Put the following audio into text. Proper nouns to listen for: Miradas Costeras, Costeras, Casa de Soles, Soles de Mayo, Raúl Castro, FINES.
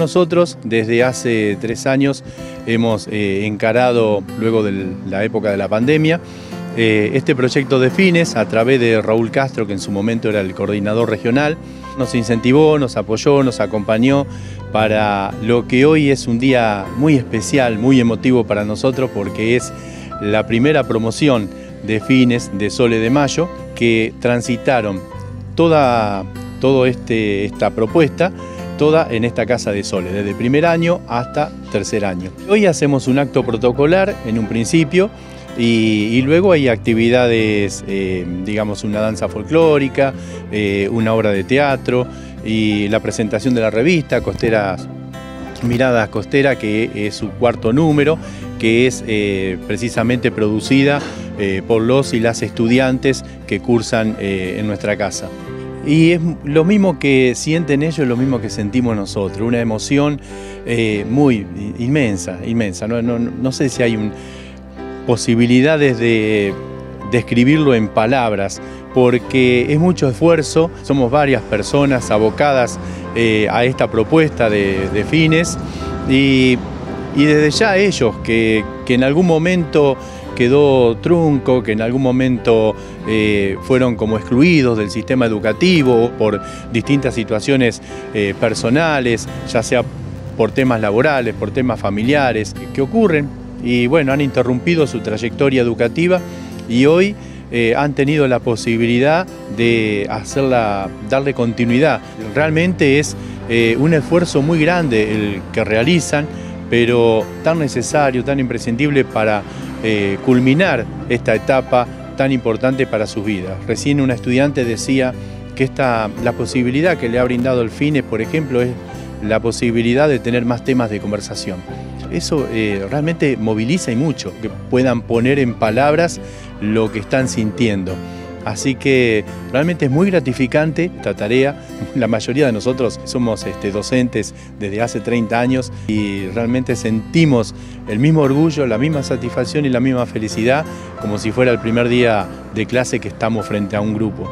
Nosotros desde hace 3 años hemos encarado, luego de la época de la pandemia, este proyecto de FINES a través de Raúl Castro, que en su momento era el coordinador regional. Nos incentivó, nos apoyó, nos acompañó para lo que hoy es un día muy especial, muy emotivo para nosotros, porque es la primera promoción de FINES de Soles de Mayo que transitaron esta propuesta toda en esta Casa de Soles, desde primer año hasta tercer año. Hoy hacemos un acto protocolar en un principio y luego hay actividades, digamos una danza folclórica, una obra de teatro y la presentación de la revista Costeras, Miradas Costeras, que es su cuarto número, que es precisamente producida por los y las estudiantes que cursan en nuestra casa. Y es lo mismo que sienten ellos, lo mismo que sentimos nosotros, una emoción muy inmensa. No sé si hay posibilidades de describirlo en palabras, porque es mucho esfuerzo. Somos varias personas abocadas a esta propuesta de FINES y desde ya ellos que en algún momento quedó trunco, que en algún momento fueron como excluidos del sistema educativo por distintas situaciones personales, ya sea por temas laborales, por temas familiares que ocurren, y bueno, han interrumpido su trayectoria educativa y hoy han tenido la posibilidad de darle continuidad. Realmente es un esfuerzo muy grande el que realizan, pero tan necesario, tan imprescindible para culminar esta etapa tan importante para sus vidas. Recién una estudiante decía que la posibilidad que le ha brindado el FINES, por ejemplo, es la posibilidad de tener más temas de conversación. Eso realmente moviliza y mucho, que puedan poner en palabras lo que están sintiendo. Así que realmente es muy gratificante esta tarea. La mayoría de nosotros somos docentes desde hace 30 años y realmente sentimos el mismo orgullo, la misma satisfacción y la misma felicidad como si fuera el primer día de clase que estamos frente a un grupo.